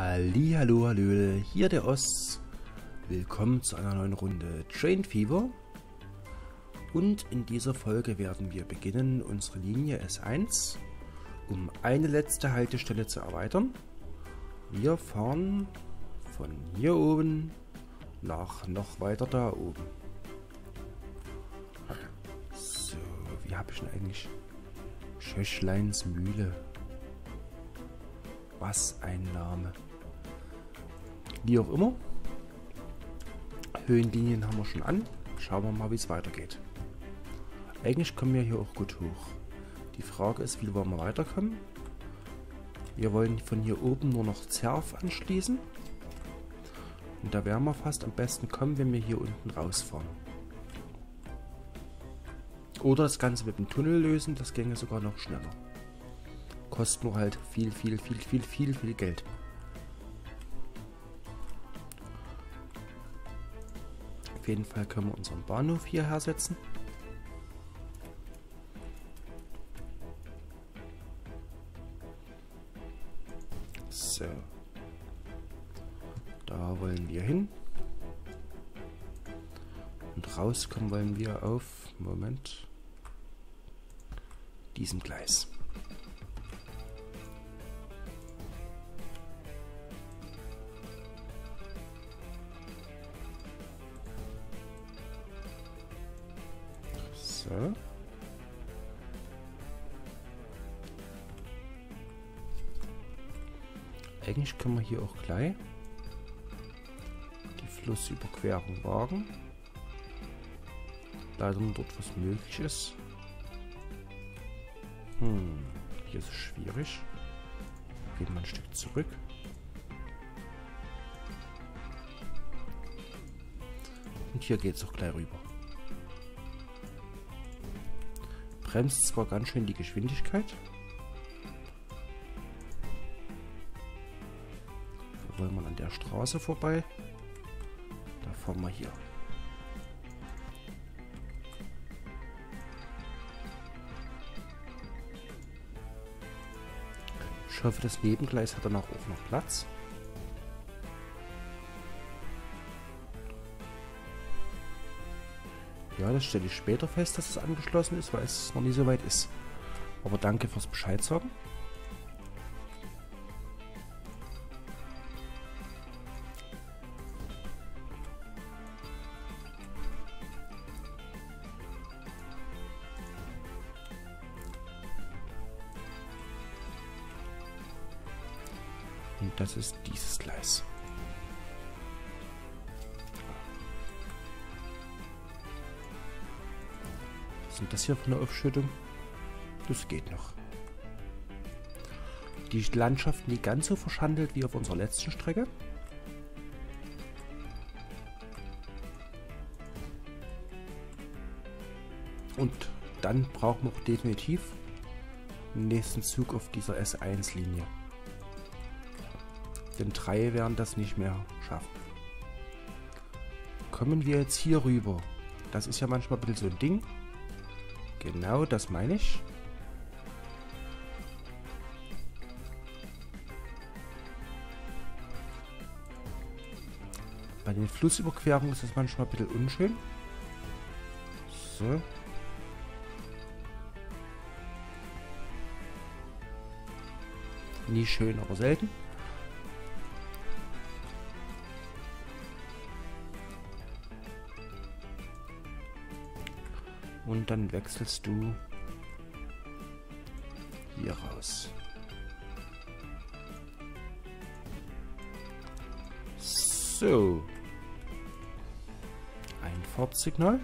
Hallihallo, hallöle, hier der Oss. Willkommen zu einer neuen Runde Train Fever. Und in dieser Folge werden wir beginnen, unsere Linie S1 um eine letzte Haltestelle zu erweitern. Wir fahren von hier oben nach noch weiter da oben. Okay. So, wie habe ich denn eigentlich? Schöchleinsmühle. Was ein Name. Wie auch immer. Höhenlinien haben wir schon an. Schauen wir mal, wie es weitergeht. Eigentlich kommen wir hier auch gut hoch. Die Frage ist, wie wollen wir weiterkommen? Wir wollen von hier oben nur noch Zerv anschließen. Und da werden wir fast am besten kommen, wenn wir hier unten rausfahren. Oder das Ganze mit dem Tunnel lösen, das ginge sogar noch schneller. Kostet nur halt viel Geld. Auf jeden Fall können wir unseren Bahnhof hierher setzen. So. Da wollen wir hin. Und rauskommen wollen wir auf, Moment, diesem Gleis. So. Eigentlich können wir hier auch gleich die Flussüberquerung wagen. Leider nur dort, was möglich ist. Hier ist es schwierig. Gehen wir ein Stück zurück. Und hier geht es auch gleich rüber. Bremst zwar ganz schön die Geschwindigkeit. Da wollen wir an der Straße vorbei. Da fahren wir hier. Ich hoffe, das Nebengleis hat danach auch noch Platz. Ja, das stelle ich später fest, dass es angeschlossen ist, weil es noch nie so weit ist. Aber danke fürs Bescheid sagen. Und das ist dieses Gleis. Was ist das hier für eine Aufschüttung? Das geht noch. Die Landschaft nie ganz so verschandelt wie auf unserer letzten Strecke. Und dann brauchen wir auch definitiv den nächsten Zug auf dieser S1-Linie. Denn 3 werden das nicht mehr schaffen. Kommen wir jetzt hier rüber. Das ist ja manchmal ein bisschen so ein Ding. Genau, das meine ich. Bei den Flussüberquerungen ist das manchmal ein bisschen unschön. So. Nie schön, aber selten. Und dann wechselst du hier raus. So. Ein Fahrtsignal.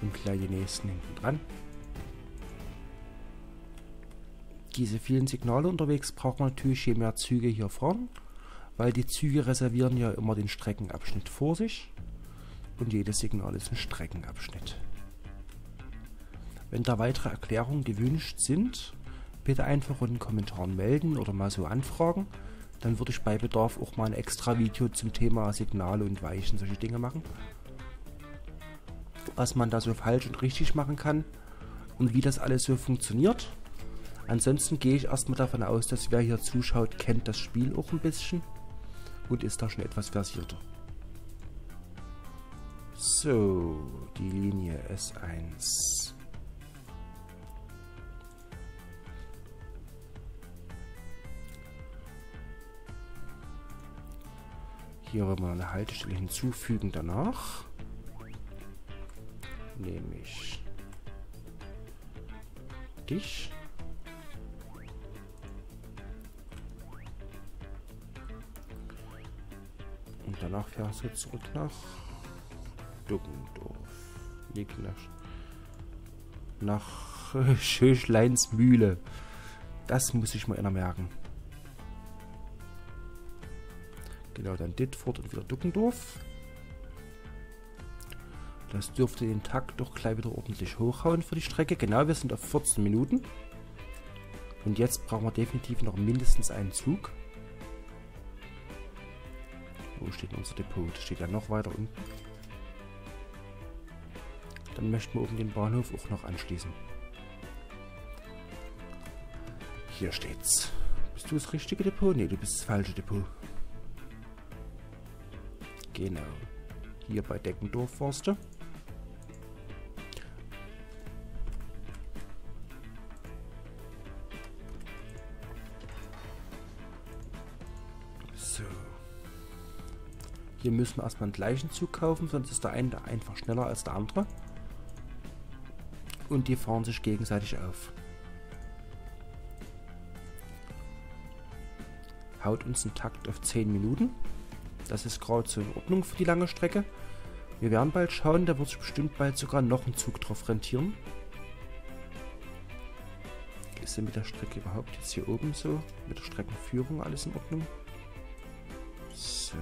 Und gleich die nächsten hinten dran. Diese vielen Signale unterwegs braucht man natürlich, je mehr Züge hier fahren, weil die Züge reservieren ja immer den Streckenabschnitt vor sich und jedes Signal ist ein Streckenabschnitt. Wenn da weitere Erklärungen gewünscht sind, bitte einfach in den Kommentaren melden oder mal so anfragen, dann würde ich bei Bedarf auch mal ein extra Video zum Thema Signale und Weichen, solche Dinge machen. was man da so falsch und richtig machen kann und wie das alles so funktioniert. Ansonsten gehe ich erstmal davon aus, dass wer hier zuschaut, kennt das Spiel auch ein bisschen und ist da schon etwas versierter. So, die Linie S1. Hier wollen wir eine Haltestelle hinzufügen danach. Nämlich dich. Und danach fährst du zurück nach Deggendorf. Nee, nach Schöchleinsmühle. Das muss ich mir immer merken. Genau, dann Ditford und wieder Deggendorf. Das dürfte den Takt doch gleich wieder ordentlich hochhauen für die Strecke. Genau, wir sind auf 14 Minuten. Und jetzt brauchen wir definitiv noch mindestens einen Zug. Wo steht unser Depot? Das steht ja noch weiter unten. Dann möchten wir oben den Bahnhof auch noch anschließen. Hier steht's. Bist du das richtige Depot? Ne, du bist das falsche Depot. Genau. Hier bei Deggendorf-Forster. So. Hier müssen wir erstmal einen gleichen Zug kaufen, sonst ist der eine einfach schneller als der andere. Und die fahren sich gegenseitig auf. Haut uns einen Takt auf 10 Minuten. Das ist gerade so in Ordnung für die lange Strecke. Wir werden bald schauen, da wird sich bestimmt bald sogar noch ein Zug drauf rentieren. Ist denn mit der Strecke überhaupt jetzt hier oben so? Mit der Streckenführung alles in Ordnung? So.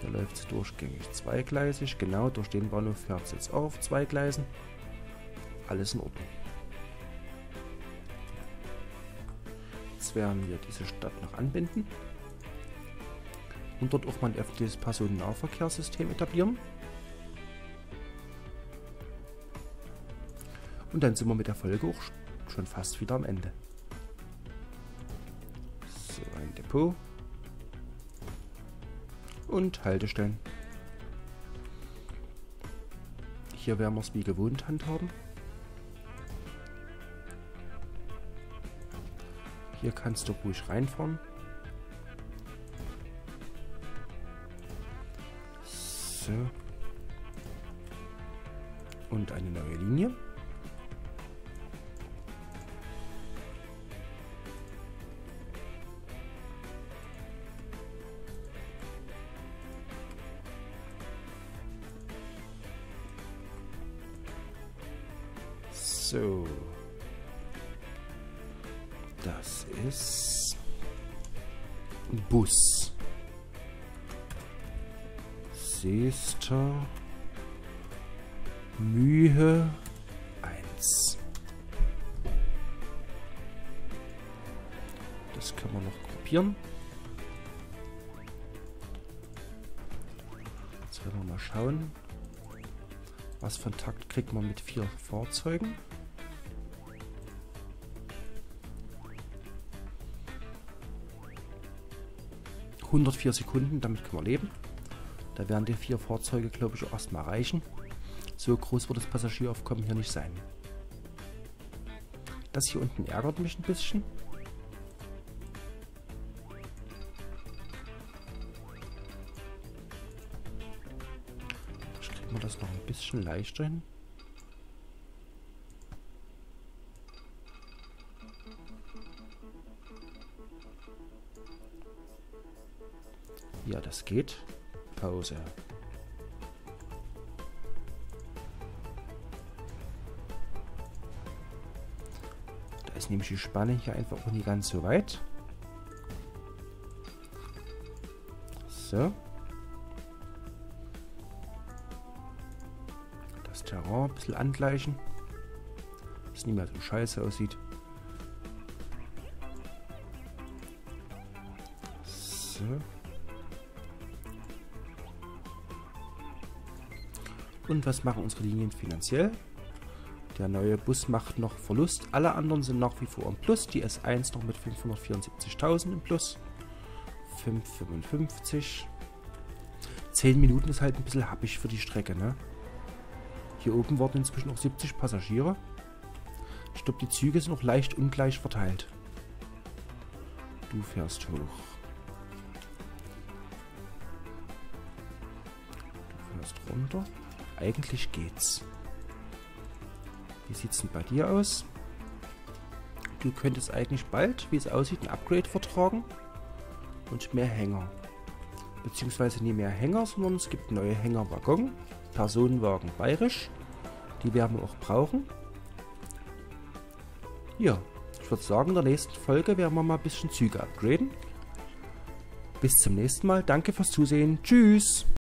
Da läuft es durchgängig zweigleisig. Genau, durch den Bahnhof fährt es jetzt auch auf zwei Gleisen. Alles in Ordnung. Jetzt werden wir diese Stadt noch anbinden. Und dort auch mal ein öffentliches Personennahverkehrssystem etablieren. Und dann sind wir mit der Folge auch schon fast wieder am Ende. So, ein Depot. Und Haltestellen. Hier werden wir es wie gewohnt handhaben. Hier kannst du ruhig reinfahren. Und eine neue Linie. So. Das ist ein Bus. Seester Mühe 1. Das können wir noch kopieren. Jetzt werden wir mal schauen, was für einen Takt kriegt man mit 4 Fahrzeugen. . 104 Sekunden, damit können wir leben. Da werden die 4 Fahrzeuge, glaube ich, erstmal reichen. So groß wird das Passagieraufkommen hier nicht sein. Das hier unten ärgert mich ein bisschen. Vielleicht kriegen wir das noch ein bisschen leichter hin. Ja, das geht. Pause. Da ist nämlich die Spanne hier einfach auch nicht ganz so weit. So. Das Terrain ein bisschen angleichen. Dass es nicht mehr so scheiße aussieht. So. Und was machen unsere Linien finanziell? Der neue Bus macht noch Verlust. Alle anderen sind nach wie vor im Plus. Die S1 noch mit 574.000 im Plus. 5,55. 10 Minuten ist halt ein bisschen happig für die Strecke, ne? Hier oben warten inzwischen noch 70 Passagiere. Ich glaube, die Züge sind noch leicht ungleich verteilt. Du fährst hoch. Du fährst runter. Eigentlich geht's. Wie sieht's denn bei dir aus? Du könntest eigentlich bald, wie es aussieht, ein Upgrade vertragen. Und mehr Hänger. Beziehungsweise nicht mehr Hänger, sondern es gibt neue Hängerwaggon. Personenwagen bayerisch. Die werden wir auch brauchen. Ja, ich würde sagen, in der nächsten Folge werden wir mal ein bisschen Züge upgraden. Bis zum nächsten Mal. Danke fürs Zusehen. Tschüss.